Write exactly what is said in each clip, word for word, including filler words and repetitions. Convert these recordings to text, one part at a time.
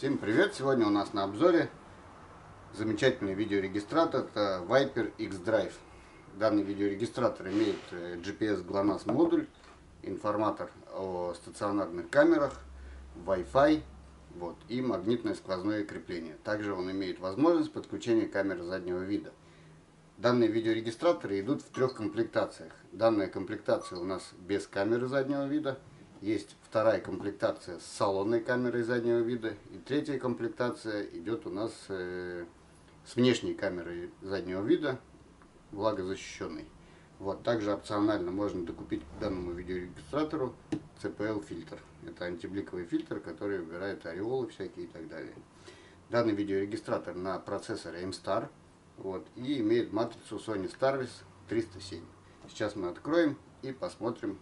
Всем привет! Сегодня у нас на обзоре замечательный видеорегистратор, это Viper X-Drive. Данный видеорегистратор имеет джи пи эс ГЛОНАСС модуль, информатор о стационарных камерах, Wi-Fi вот, и магнитное сквозное крепление. Также он имеет возможность подключения камеры заднего вида. Данные видеорегистраторы идут в трех комплектациях. Данная комплектация у нас без камеры заднего вида. Есть вторая комплектация с салонной камерой заднего вида. И третья комплектация идет у нас э, с внешней камерой заднего вида, влагозащищенной. Вот, также опционально можно докупить к данному видеорегистратору си пи эл-фильтр. Это антибликовый фильтр, который убирает ореолы всякие и так далее. Данный видеорегистратор на процессоре эм стар вот, и имеет матрицу Sony Starvis триста семь. Сейчас мы откроем и посмотрим,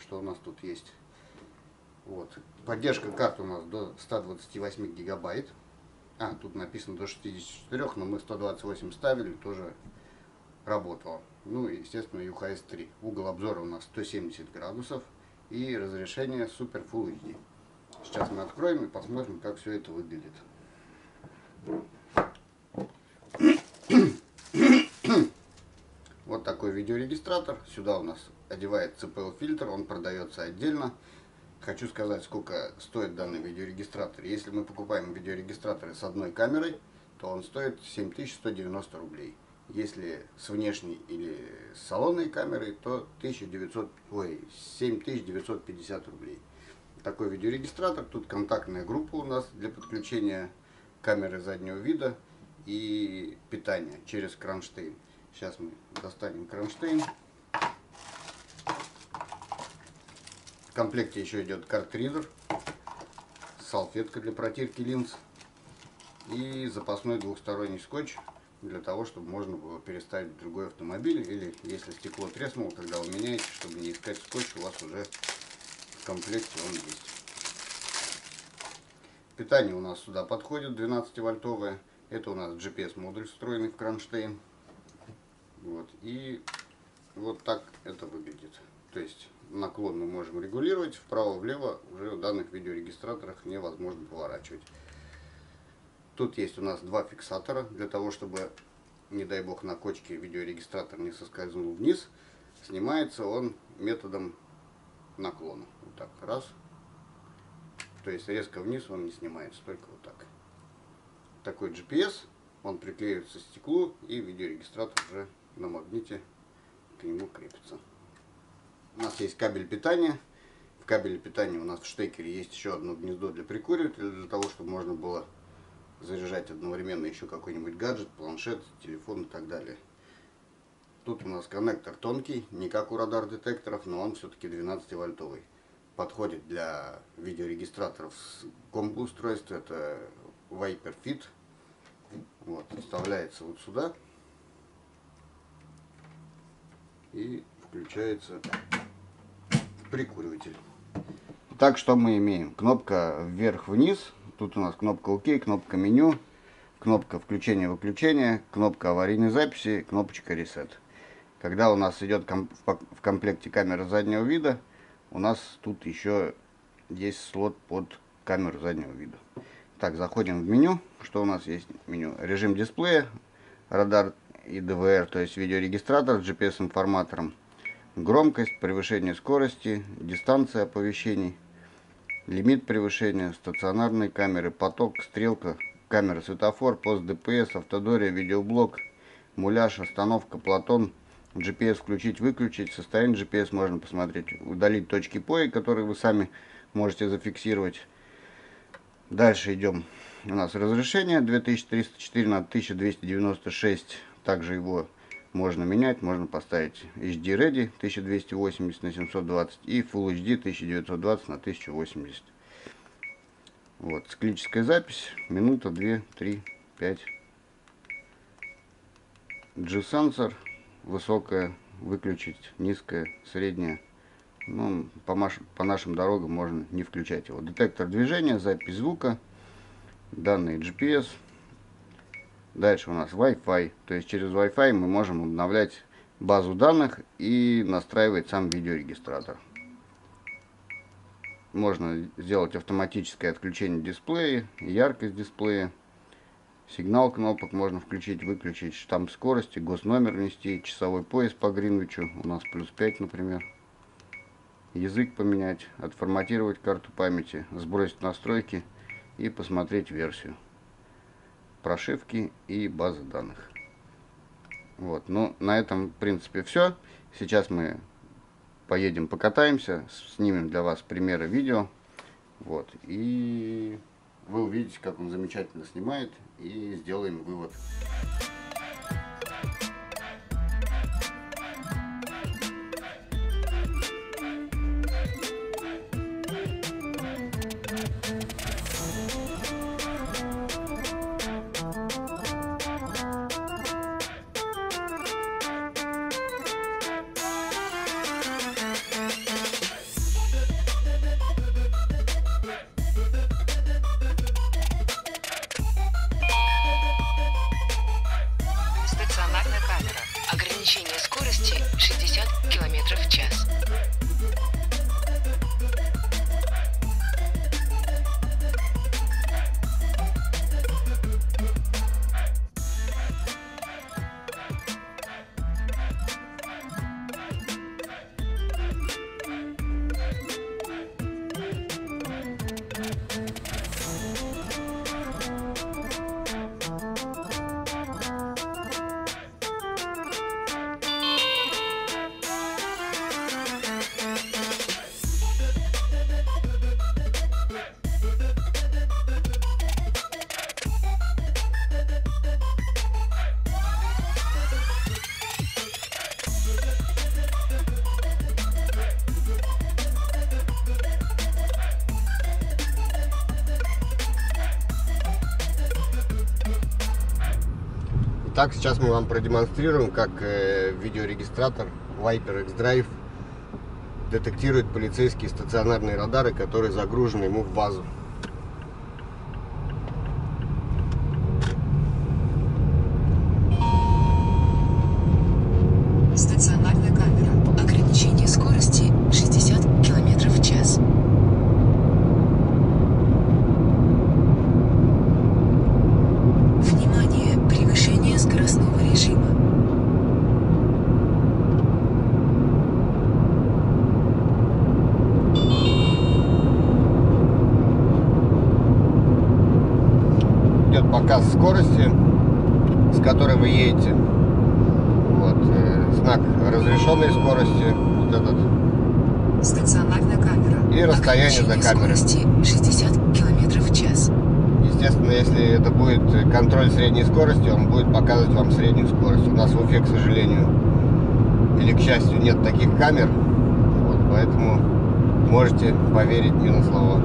что у нас тут есть. Вот. Поддержка карт у нас до ста двадцати восьми гигабайт. А, тут написано до шестидесяти четырёх, но мы сто двадцать восемь ставили, тоже работало. Ну и, естественно, ю эйч эс три. Угол обзора у нас сто семьдесят градусов и разрешение Super Full эйч ди. Сейчас мы откроем и посмотрим, как все это выглядит. Вот такой видеорегистратор. Сюда у нас одевает си пи эл-фильтр, он продается отдельно. Хочу сказать, сколько стоит данный видеорегистратор. Если мы покупаем видеорегистраторы с одной камерой, то он стоит семь тысяч сто девяносто рублей. Если с внешней или с салонной камерой, то семь тысяч девятьсот пятьдесят рублей. Такой видеорегистратор. Тут контактная группа у нас для подключения камеры заднего вида и питания через кронштейн. Сейчас мы достанем кронштейн. В комплекте еще идет картридер, салфетка для протирки линз и запасной двухсторонний скотч для того, чтобы можно было переставить в другой автомобиль, или если стекло треснуло, когда вы меняете, чтобы не искать скотч, у вас уже в комплекте он есть. Питание у нас сюда подходит двенадцативольтовое. Это у нас джи пи эс модуль, встроенный в кронштейн. Вот, и вот так это выглядит. То есть наклон мы можем регулировать, вправо-влево уже в данных видеорегистраторах невозможно поворачивать. Тут есть у нас два фиксатора, для того, чтобы, не дай бог, на кочке видеорегистратор не соскользнул вниз. Снимается он методом наклона. Вот так, раз. То есть резко вниз он не снимается, только вот так. Такой джи пи эс, он приклеивается к стеклу, и видеорегистратор уже на магните к нему крепится. У нас есть кабель питания. В кабеле питания у нас в штекере есть еще одно гнездо для прикуривателя, для того, чтобы можно было заряжать одновременно еще какой-нибудь гаджет, планшет, телефон и так далее. Тут у нас коннектор тонкий, не как у радар-детекторов, но он все-таки двенадцативольтовый. Подходит для видеорегистраторов с комбо-устройств, это Viper Fit. Вот, вставляется вот сюда и включается прикуриватель. Так, что мы имеем? Кнопка вверх-вниз. Тут у нас кнопка ОК, кнопка меню, кнопка включения-выключения, кнопка аварийной записи, кнопочка Reset. Когда у нас идет в комплекте камера заднего вида, у нас тут еще есть слот под камеру заднего вида. Так, заходим в меню. Что у нас есть в меню? Режим дисплея, радар и ДВР, то есть видеорегистратор с джи пи эс-информатором. Громкость, превышение скорости, дистанция оповещений, лимит превышения, стационарные камеры, поток, стрелка, камера светофор, пост ДПС, автодория, видеоблок, муляж, остановка, платон, джи пи эс включить, выключить, состояние джи пи эс можно посмотреть, удалить точки пои, которые вы сами можете зафиксировать. Дальше идем. У нас разрешение две тысячи триста четыре на тысяча двести девяносто шесть, также его можно менять, можно поставить эйч ди Ready тысяча двести восемьдесят на семьсот двадцать и Full эйч ди тысяча девятьсот двадцать на тысячу восемьдесят. Вот, циклическая запись, минута, две, три, пять. джи-сенсор, высокая, выключить, низкая, средняя. Ну, по, маш... по нашим дорогам можно не включать его. Детектор движения, запись звука, данные джи пи эс. Дальше у нас Wi-Fi, то есть через Wi-Fi мы можем обновлять базу данных и настраивать сам видеорегистратор. можно сделать автоматическое отключение дисплея, яркость дисплея, сигнал кнопок можно включить, выключить, штамп скорости, госномер внести, часовой пояс по Гринвичу, у нас плюс пять, например. Язык поменять, отформатировать карту памяти, сбросить настройки и посмотреть версию, прошивки и базы данных. Вот, ну на этом в принципе все. Сейчас мы поедем покатаемся, снимем для вас примеры видео. Вот, и вы увидите, как он замечательно снимает, и сделаем вывод. Ограничение скорости шестьдесят километров в час. Так, сейчас мы вам продемонстрируем, как э, видеорегистратор Viper X-Drive детектирует полицейские стационарные радары, которые загружены ему в базу. Стационарная камера. Ограничение скорости шестьдесят километров в час. Показ скорости, с которой вы едете, вот, знак разрешенной скорости, вот этот, стационарная камера, и расстояние до камеры, шестьдесят километров в час. Естественно, если это будет контроль средней скорости, он будет показывать вам среднюю скорость. У нас в Уфе, к сожалению, или к счастью, нет таких камер, вот, поэтому можете поверить мне на слово.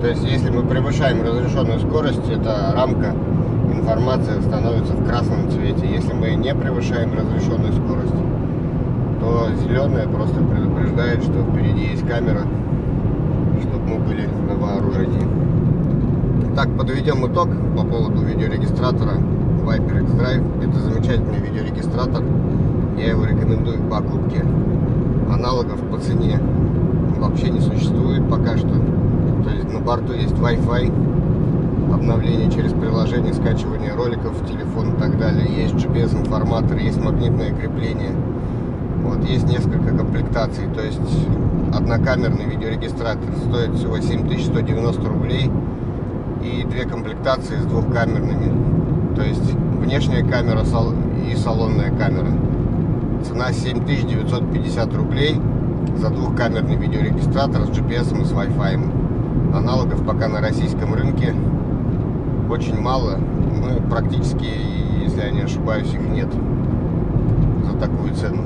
То есть, если мы превышаем разрешенную скорость, эта рамка, информация становится в красном цвете. Если мы не превышаем разрешенную скорость, то зеленая просто предупреждает, что впереди есть камера, чтобы мы были на вооружении. Так, подведем итог по поводу видеорегистратора Viper X-Drive. Это замечательный видеорегистратор. Я его рекомендую к покупке. Аналогов по цене вообще не существует пока что. То есть на борту есть Wi-Fi, обновление через приложение, скачивание роликов в телефон и так далее. Есть джи пи эс-информатор, есть магнитное крепление. Вот, есть несколько комплектаций. То есть однокамерный видеорегистратор стоит всего семь тысяч сто девяносто рублей. И две комплектации с двухкамерными. То есть внешняя камера и салонная камера. Цена семь тысяч девятьсот пятьдесят рублей. за двухкамерный видеорегистратор с джи пи эс и с вай-фай. Аналогов пока на российском рынке очень мало, ну, практически, если я не ошибаюсь, их нет за такую цену,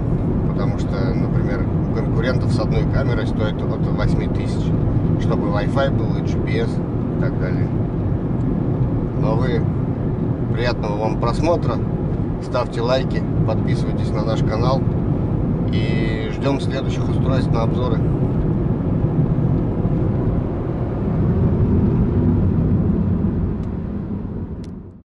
потому что, например, у конкурентов с одной камерой стоит от восьми тысяч, чтобы вай-фай был и джи пи эс и так далее. Ну а вы, приятного вам просмотра, ставьте лайки, подписывайтесь на наш канал и ждем следующих устройств на обзоры.